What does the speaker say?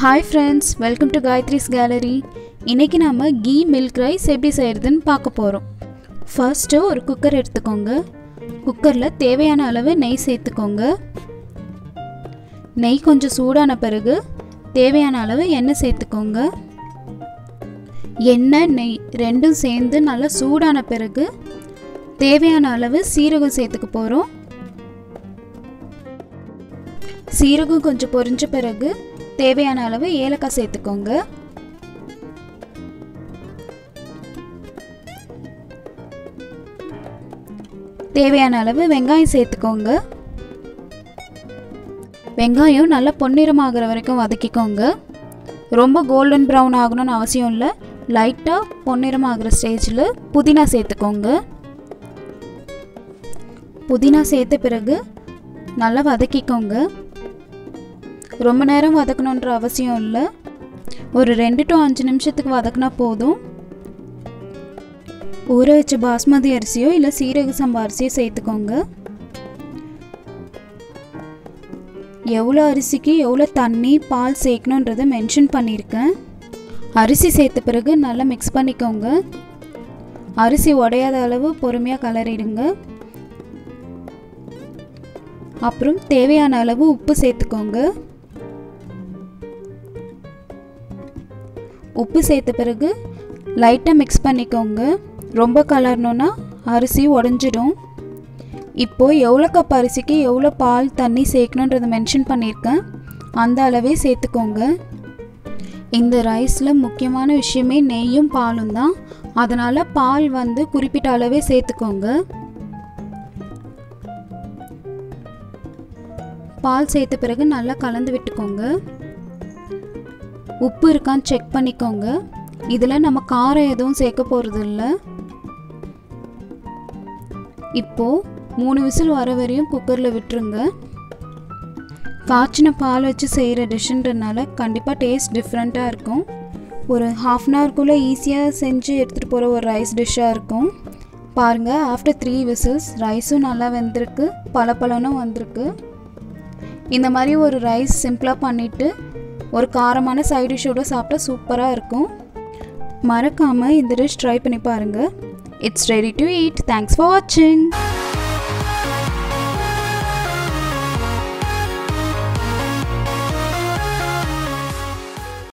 Hi friends welcome to Gayatri's gallery. इनकी नाम ghee milk rice एप्पடி செய்யறதுன்னு பார்க்க போறோம்। फर्स्ट ஒரு குக்கர் எடுத்துக்கோங்க। குக்கர்ல தேவையான அளவு நெய் சேர்த்துக்கோங்க। நெய் கொஞ்சம் சூடான பிறகு தேவையான அளவு எண்ணெய் சேர்த்துக்கோங்க। எண்ணெய் நெய் ரெண்டும் சேர்ந்து நல்லா சூடான பிறகு தேவையான அளவு சீரகம் சேர்த்துக்க போறோம்। சீரகம் கொஞ்சம் பொரிஞ்ச பிறகு தேவையான அளவு ஏலக்காய் சேர்த்துக்கோங்க। தேவையான அளவு வெங்காயம் சேர்த்துக்கோங்க। வெங்காயம் நல்ல பொன்னிறமாகற வரைக்கும் வதக்கிக்கோங்க। ரொம்ப கோல்டன் பிரவுன் ஆகணும்னு அவசியம் இல்லை, லைட்டா பொன்னிறமாகற ஸ்டேஜ்ல புதினா சேர்த்துக்கோங்க। புதினா சேர்த்த பிறகு நல்லா வதக்கிக்கோங்க। रोम नेर वदकण्यम और रे टू 5 निमिषत्तुक्कु वदकना पोदुम। ऊर वच्च बासमती अरसियो इल्ल सीरग संबा अरसियो सेत्तुकोंग। एव्वलो अरिसिक्कु एव्वलो तण्णी पाल सेक्कणुम्ன்றதை मेंशन பண்ணிருக்கேன்। अरिसी सेत्त பிறகு நல்லா मिक्स பண்ணிக்கோங்க। அரிசி உடையாத அளவு பொறுமையா கலரிடுங்க। அப்புறம் தேவையான அளவு உப்பு சேர்த்துக்கோங்க। உப்பு சேர்த்த பிறகு லைட்டா மிக்ஸ் பண்ணிக்கோங்க। ரொம்ப கலர்னோனா அரிசி உடைஞ்சிடும்। இப்போ எவ்வளவு கப் அரிசிக்கு எவ்வளவு பால் தண்ணி சேர்க்கணும்ன்றதை மென்ஷன் பண்ணிருக்கேன், அந்த அளவே சேர்த்துக்கோங்க। இந்த ரைஸ்ல முக்கியமான விஷயமே நெய்யும் பாலும் தான், அதனால பால் வந்து குறிப்பிட்ட அளவே சேர்த்துக்கோங்க। பால் சேர்த்த பிறகு நல்லா கலந்து விட்டுக்கோங்க। உப்பு இருக்கான்னு செக் பண்ணிக்கோங்க। இதில் நம்ம காரம் எதுவும் சேர்க்க போகிறது இல்லை। இப்போது 3 விசில் வர வரையும் குக்கரில் விட்டுருங்க। காய்ச்சின பால் வச்சு செய்கிற டிஷ்ன்றதுனால கண்டிப்பாக டேஸ்ட் டிஃப்ரெண்ட்டாக இருக்கும்। ஒரு ஹாஃப் அன் ஹவர்க்குள்ளே ஈஸியாக செஞ்சு எடுத்துகிட்டு போகிற ஒரு ரைஸ் டிஷ்ஷாக இருக்கும்। பாருங்கள், ஆஃப்டர் 3 விசில்ஸ் ரைஸும் நல்லா வெந்திருக்கு, பலப்பழனும் வந்திருக்கு। இந்த மாதிரி ஒரு ரைஸ் சிம்பிளாக பண்ணிவிட்டு ஒரு காரமான சைட் டிஷ்ஷோட சாப்பிட்டா சூப்பராக இருக்கும்। மறக்காமல் இந்த டிஷ் ட்ரை பண்ணி பாருங்கள்। It's ready to eat. Thanks for வாட்சிங்।